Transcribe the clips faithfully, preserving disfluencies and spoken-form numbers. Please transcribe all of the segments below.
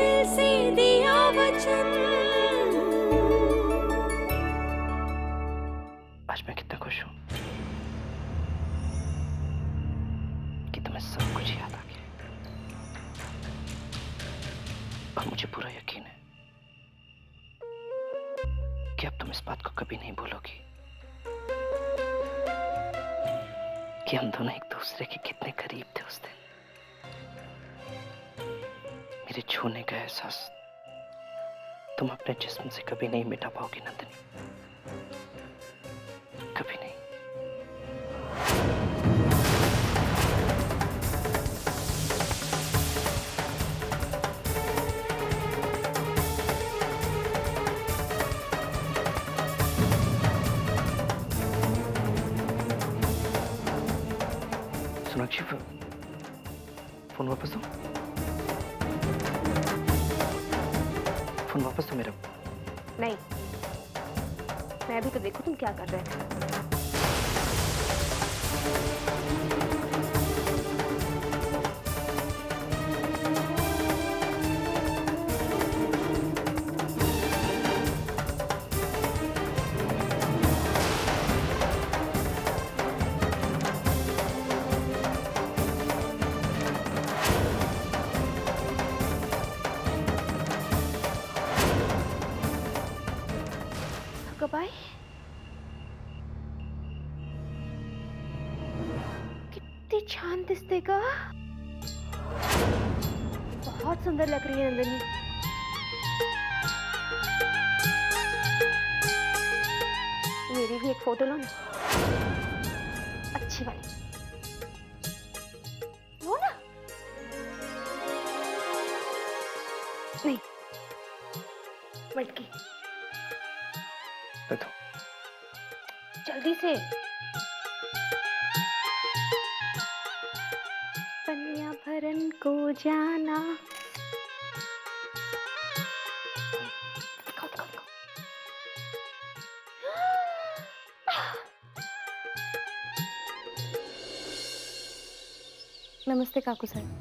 दिल से दिया वचन। आज मैं कितना खुश हूँ कि तुम्हें सब कुछ याद आ गया और मुझे पूरा यकीन है कि अब तुम इस बात को कभी नहीं भूलोगी कि हम दोनों एक दूसरे के कितने करीब थे उस दिन। मेरे छूने का एहसास तुम अपने जिस्म से कभी नहीं मिटा पाओगी नंदिनी, कभी नहीं। सोनाक्षी फोन वापस दो, फोन वापस तो मेरा। नहीं, मैं भी तो देखूं तुम क्या कर रहे थे। कितनी छान दिसते का, बहुत सुंदर लग रही है नंदिनी। मेरी भी एक फोटो लो ना, अच्छी वाली। वो ना, नहीं मटकी, जल्दी से। पनिया भरन को जाना, दिखाओ, दिखाओ, दिखाओ। नमस्ते काकू सर।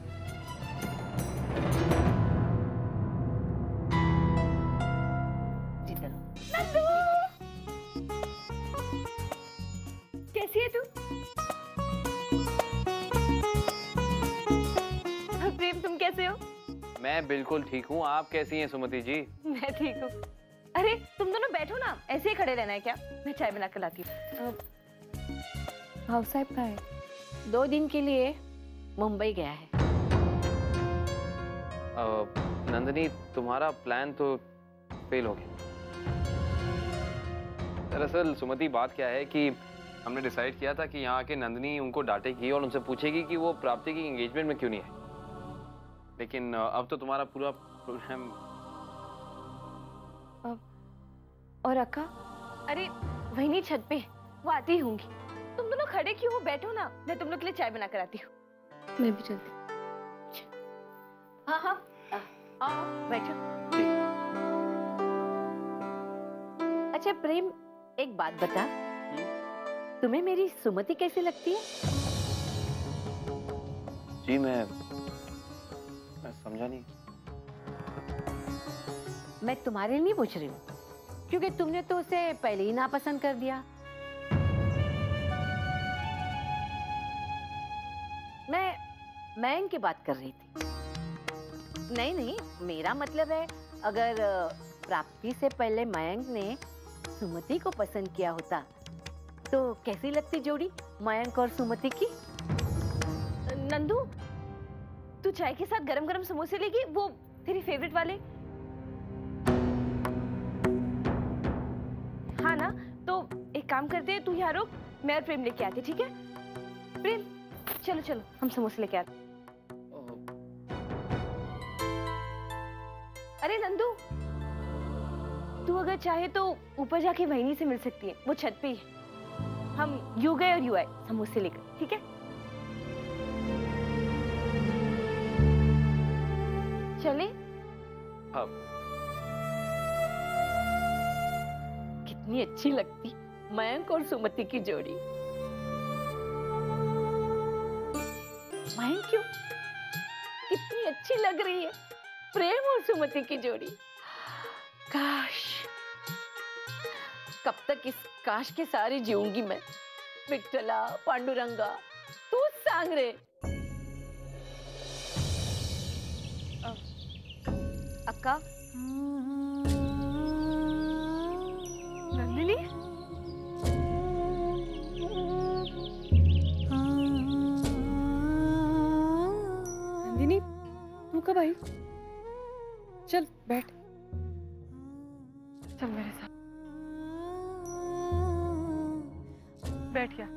मैं बिल्कुल ठीक हूँ, आप कैसी हैं सुमति जी? मैं ठीक हूँ। अरे तुम दोनों बैठो ना, ऐसे ही खड़े रहना है क्या? मैं चाय बना कर लाती हूँ। हाउस साहब कहाँ है? दो दिन के लिए मुंबई गया है। आ, नंदिनी तुम्हारा प्लान तो फेल हो गया। दरअसल सुमति बात क्या है कि हमने डिसाइड किया था कि यहाँ आके नंदिनी उनको डांटेगी और उनसे पूछेगी कि वो प्राप्ति की एंगेजमेंट में क्यों नहीं आई, लेकिन अब तो तुम्हारा पूरा प्रोग्राम। और अक्का? अरे वही नहीं, छत पे वो आती होंगी। तुम दोनों खड़े क्यों हो, बैठो ना, मैं तुम लोग के लिए चाय बना कर आती हूँ। मैं भी चलती हूँ। हाँ हाँ आओ बैठो। अच्छा प्रेम, एक बात बता, तुम्हें मेरी सुमति कैसी लगती है? जी मैं समझा नहीं। मैं तुम्हारे लिए नहीं पूछ रही हूँ, क्योंकि तुमने तो उसे पहले ही नापसंद कर दिया। मैं मयंक की बात कर रही थी। नहीं नहीं, मेरा मतलब है अगर प्राप्ति से पहले मयंक ने सुमति को पसंद किया होता तो कैसी लगती जोड़ी मयंक और सुमति की? नंदू तू चाय के साथ गरम गरम समोसे लेगी, वो तेरी फेवरेट वाले। हाँ ना, तो एक काम करते हैं, तू यहाँ रुक, मैं और प्रेम लेके आते, ठीक है? प्रेम चलो चलो, हम समोसे लेके आते। अरे नंदू, तू अगर चाहे तो ऊपर जाके वहीनी से मिल सकती है, वो छत पे ही है। हम यू गए और यू आए समोसे लेकर, ठीक है? चले। अब कितनी अच्छी लगती मयंक और सुमति की जोड़ी। मयंक क्यों, कितनी अच्छी लग रही है प्रेम और सुमति की जोड़ी। काश, कब तक इस काश के सारे जीऊंगी मैं। विट्ठला, पांडुरंगा, तू सांग रे। अक्का, नंदिनी, नंदिनी, तू कब आई? चल बैठ, चल मेरे साथ बैठ गया।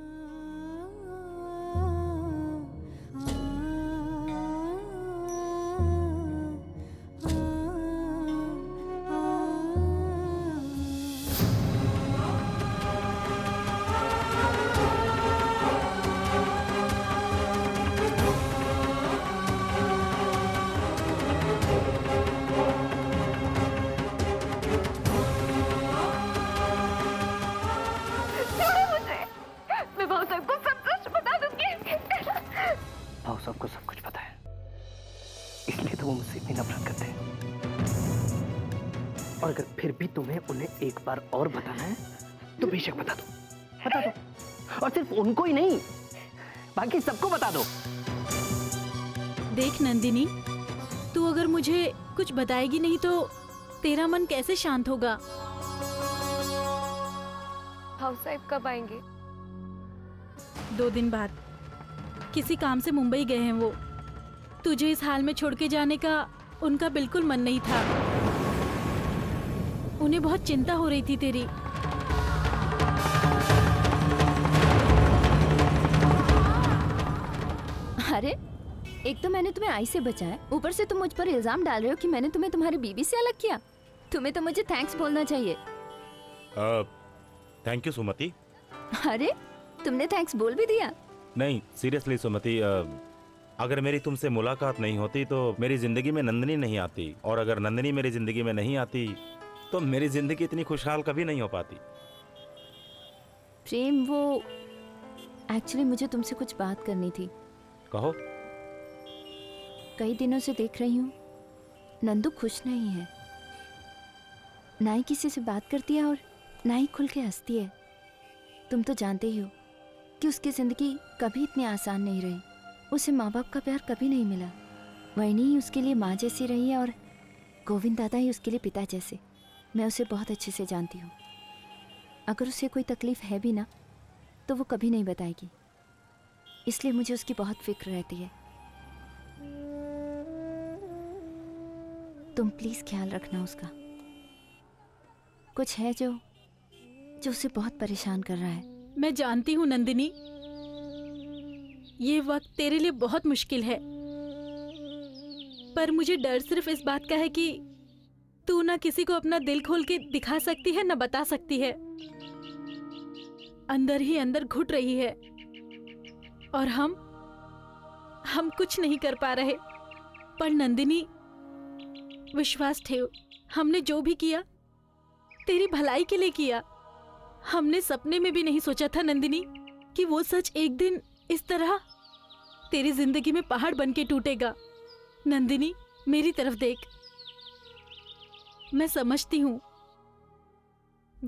एक बार और बताना है तो बेशक बता दो, बता दो। और सिर्फ उनको ही नहीं, बाकी सबको बता दो। देख नंदिनी, तू अगर मुझे कुछ बताएगी नहीं तो तेरा मन कैसे शांत होगा? हाउस साहब कब आएंगे? दो दिन बाद। किसी काम से मुंबई गए हैं वो। तुझे इस हाल में छोड़ के जाने का उनका बिल्कुल मन नहीं था। उन्हें बहुत चिंता हो रही थी तेरी। अरे, एक तो मैंने तुम्हें आई से बचाया, ऊपर से तुम मुझ पर इल्जाम डाल रहे हो कि मैंने तुम्हें तुम्हारी बीबी से अलग किया। तुम्हें तो मुझे थैंक्स बोलना चाहिए। Thank you Sumati. अरे, तुमने थैंक्स बोल भी दिया? नहीं, सीरियसली सुमति, अगर मेरी तुमसे मुलाकात नहीं होती तो मेरी जिंदगी में नंदिनी नहीं आती, और अगर नंदिनी मेरी जिंदगी में नहीं आती तो मेरी जिंदगी इतनी खुशहाल कभी नहीं हो पाती। प्रेम, वो एक्चुअली मुझे तुमसे कुछ बात करनी थी। कहो। कई दिनों से देख रही हूँ नंदू खुश नहीं है, ना ही किसी से बात करती है और ना ही खुल के हंसती है। तुम तो जानते ही हो कि उसकी जिंदगी कभी इतनी आसान नहीं रही। उसे माँ बाप का प्यार कभी नहीं मिला। वैनी ही उसके लिए माँ जैसी रही है और गोविंद दादा ही उसके लिए पिता जैसे। मैं उसे बहुत अच्छे से जानती हूँ। अगर उसे कोई तकलीफ है भी ना तो वो कभी नहीं बताएगी, इसलिए मुझे उसकी बहुत फिक्र रहती है। तुम प्लीज़ ख्याल रखना उसका। कुछ है जो जो उसे बहुत परेशान कर रहा है। मैं जानती हूँ नंदिनी, ये वक्त तेरे लिए बहुत मुश्किल है, पर मुझे डर सिर्फ इस बात का है कि तू ना किसी को अपना दिल खोल के दिखा सकती है, ना बता सकती है। अंदर ही अंदर घुट रही है और हम हम कुछ नहीं कर पा रहे। पर नंदिनी, विश्वास ठेव, हमने जो भी किया तेरी भलाई के लिए किया। हमने सपने में भी नहीं सोचा था नंदिनी कि वो सच एक दिन इस तरह तेरी जिंदगी में पहाड़ बन के टूटेगा। नंदिनी, मेरी तरफ देख। मैं समझती हूँ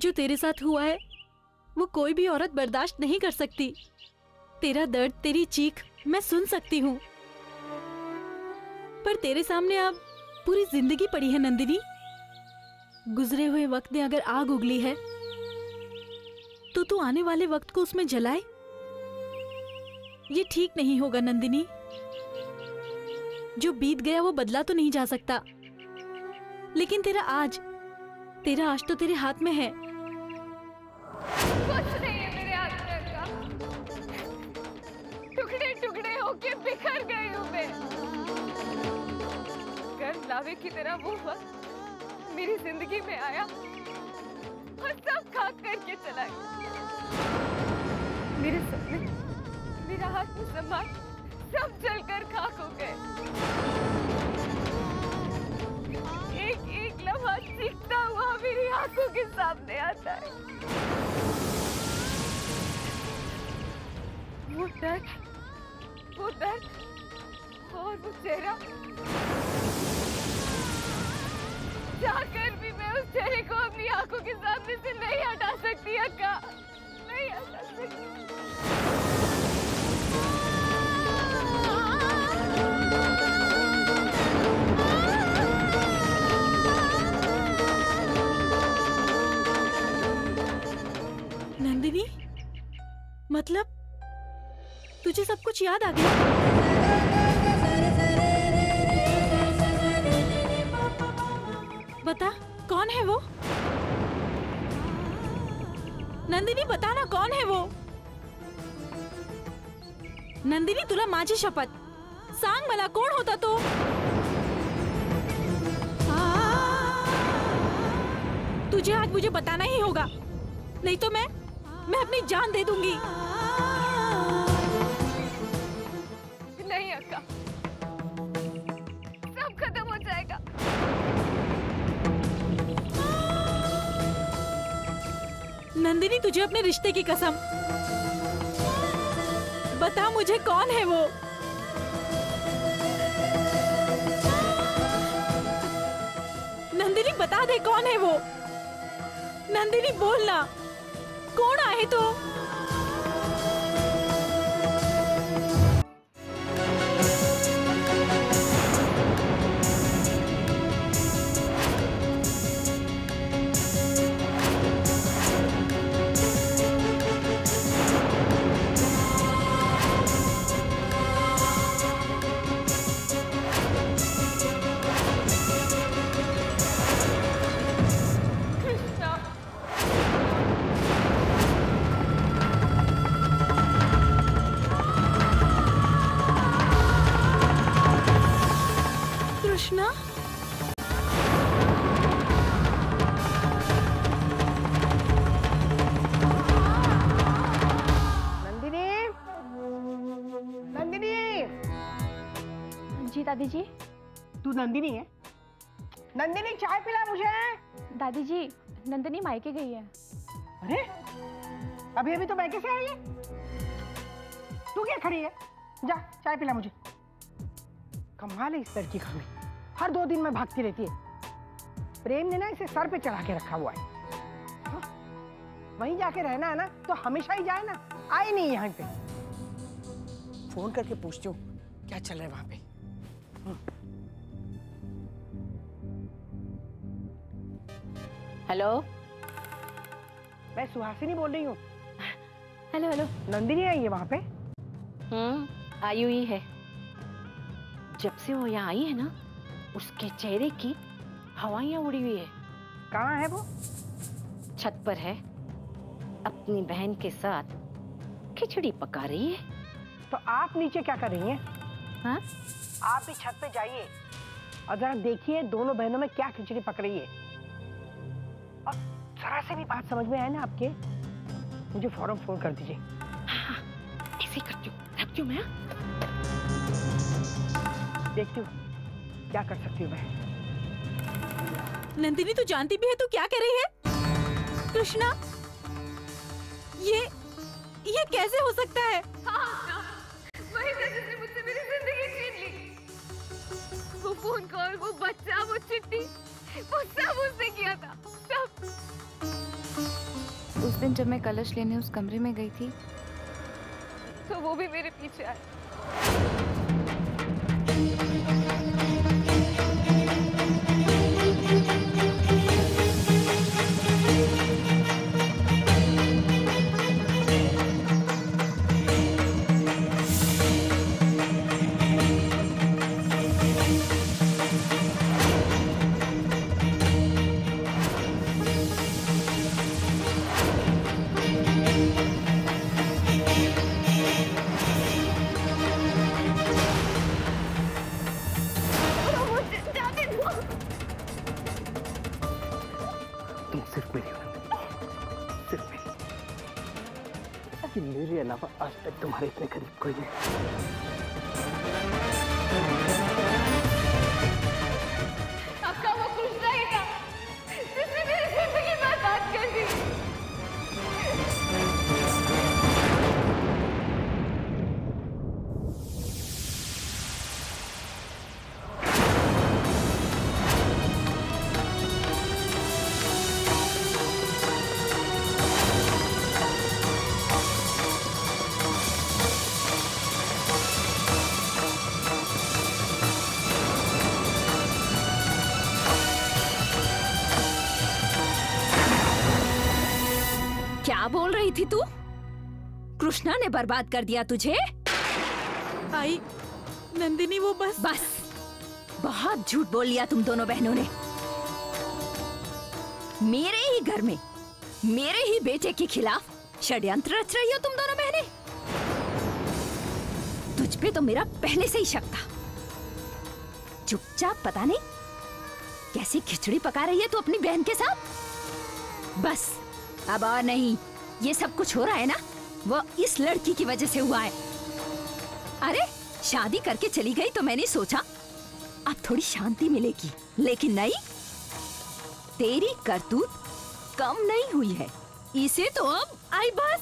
जो तेरे साथ हुआ है वो कोई भी औरत बर्दाश्त नहीं कर सकती। तेरा दर्द, तेरी चीख मैं सुन सकती हूँ, पर तेरे सामने अब पूरी जिंदगी पड़ी है नंदिनी। गुजरे हुए वक्त ने अगर आग उगली है तो तू आने वाले वक्त को उसमें जलाए, ये ठीक नहीं होगा नंदिनी। जो बीत गया वो बदला तो नहीं जा सकता, लेकिन तेरा आज, तेरा आज तो तेरे हाथ में है। कुछ नहीं है मेरे हाथ में का। टुकड़े टुकड़े होके बिखर गई हूँ मैं। गर्द लावे की तरह वो वक्त मेरी जिंदगी में आया और सब खाक करके चला गया। मेरे सपने, मेरा हाथ मुसलमा सब जलकर खाक हो गए। एक एक लम्हा चीखता हुआ मेरी आंखों के सामने आता है। वो दर्द, वो दर्द और वो चेहरा। आपके सामने से नहीं हटा सकती अक्का, नहीं हटा सकती। नंदिनी, मतलब तुझे सब कुछ याद आ गया? बता कौन है वो? नंदिनी बताना कौन है वो? नंदिनी तुला माझी शपथ सांग मला कोण होता तो? तुझे आज मुझे बताना ही होगा, नहीं तो मैं मैं अपनी जान दे दूंगी। नहीं अक्का, सब खत्म हो जाएगा। नंदिनी तुझे अपने रिश्ते की कसम, बता मुझे कौन है वो? नंदिनी बता दे कौन है वो? नंदिनी बोल ना, कौन आए तो? दादी जी, तू नंदिनी है? नंदिनी चाय पिला मुझे। दादी जी, नंदिनी मायके गई है। अरे अभी अभी तो मायके से आई है, तू क्या खड़ी है? जा चाय पिला मुझे। कमाल है इस लड़की का, हर दो दिन में भागती रहती है। प्रेम ने ना इसे सर पे चढ़ा के रखा हुआ है। हा? वहीं जाके रहना है ना, तो हमेशा ही जाए ना, आई नहीं यहाँ पे। फोन करके पूछती हूँ क्या चल रहा है वहां पे। हेलो, मैं सुहासिनी बोल रही हूँ। हेलो हेलो, नंदिनी आई है वहाँ पे? हम्म, आई हुई है। जब से वो यहाँ आई है ना, उसके चेहरे की हवाइयाँ उड़ी हुई है। कहाँ है वो? छत पर है, अपनी बहन के साथ खिचड़ी पका रही है। तो आप नीचे क्या कर रही हैं? हाँ? आप भी छत पे जाइए और जरा देखिए दोनों बहनों में क्या खिचड़ी पक रही है। और जरा से भी बात समझ में आए ना आपके, मुझे फौरन फोन कर दीजिए। हाँ, ऐसे करती हूँ, रखती हूँ मैं। देखती हूँ क्या कर सकती हूँ मैं। नंदिनी तू जानती भी है तू क्या कह रही है? कृष्णा, ये ये कैसे हो सकता है? हाँ, वही जिसने मुझसे मेरी जिंदगी छीन ली। वो फोन कॉल, वो बच्चा, वो चिट्ठी, वो सब उसने किया था, सब। उस दिन जब मैं कलश लेने उस कमरे में गई थी, तो वो भी मेरे पीछे आया। आज तक तुम्हारे इतने करीब कोई नहीं। आपका वो कृष्णा ही था जिसने मेरे सिर की बात बात कर दी। क्या बोल रही थी तू? कृष्णा ने बर्बाद कर दिया तुझे। आई नंदिनी वो बस बस बहुत झूठ बोल लिया तुम दोनों बहनों ने। मेरे ही घर में मेरे ही बेटे के खिलाफ षड्यंत्र रच रही हो तुम दोनों बहनें। तुझ पे तो मेरा पहले से ही शक था। चुपचाप पता नहीं कैसी खिचड़ी पका रही है तू अपनी बहन के साथ। बस अब और नहीं। ये सब कुछ हो रहा है ना वो इस लड़की की वजह से हुआ है। अरे शादी करके चली गई तो मैंने सोचा अब थोड़ी शांति मिलेगी, लेकिन नहीं, तेरी करतूत कम नहीं हुई है। इसे तो अब आई बस।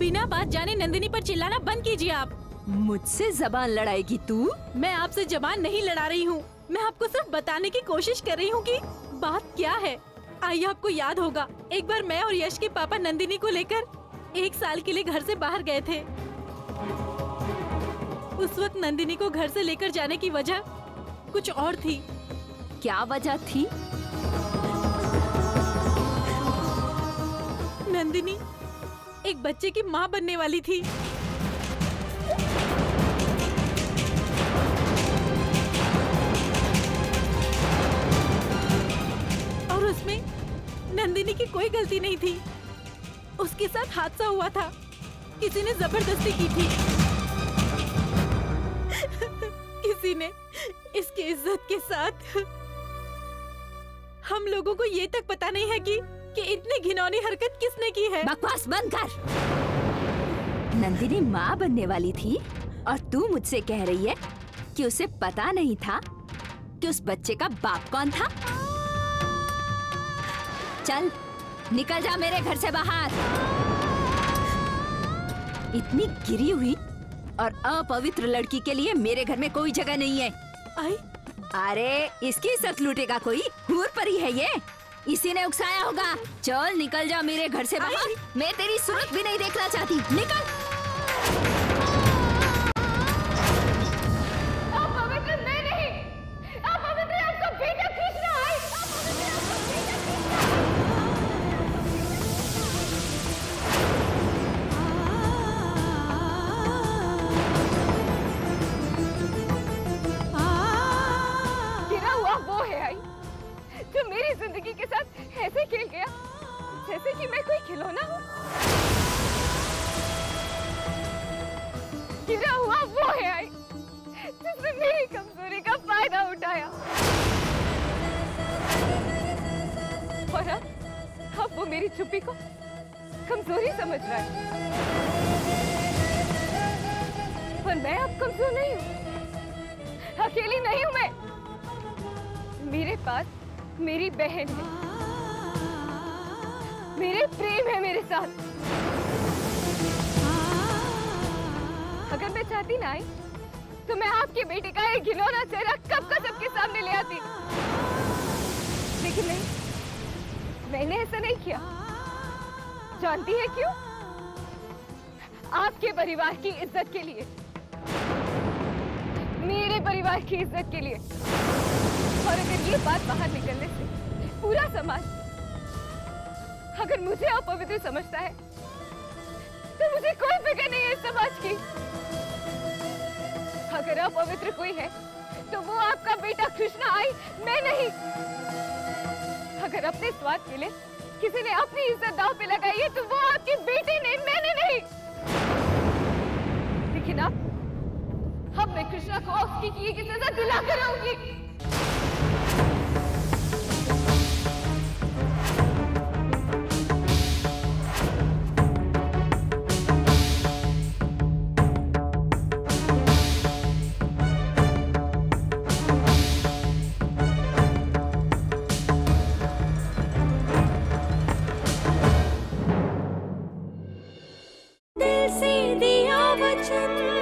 बिना बात जाने नंदिनी पर चिल्लाना बंद कीजिए आप। मुझसे जबान लड़ाएगी तू? मैं आपसे जबान नहीं लड़ा रही हूँ। मैं आपको सिर्फ बताने की कोशिश कर रही हूँ कि बात क्या है। आइए आपको याद होगा एक बार मैं और यश के पापा नंदिनी को लेकर एक साल के लिए घर से बाहर गए थे। उस वक्त नंदिनी को घर से लेकर जाने की वजह कुछ और थी। क्या वजह थी? नंदिनी एक बच्चे की माँ बनने वाली थी। उसमें नंदिनी की कोई गलती नहीं थी। उसके साथ हादसा हुआ था। किसी ने जबरदस्ती की थी। किसी ने इसकी इज्जत के साथ। हम लोगों को ये तक पता नहीं है कि कि इतनी घिनौनी हरकत किसने की है। बकवास बंद कर। नंदिनी माँ बनने वाली थी और तू मुझसे कह रही है कि उसे पता नहीं था कि उस बच्चे का बाप कौन था। चल निकल जा मेरे घर से बाहर। इतनी गिरी हुई और अपवित्र लड़की के लिए मेरे घर में कोई जगह नहीं है। आई? अरे इसकी सत लूटेगा कोई? हूर परी है ये, इसी ने उकसाया होगा। चल निकल जा मेरे घर से बाहर। मैं तेरी सूरत भी नहीं देखना चाहती। निकल। दिया वचन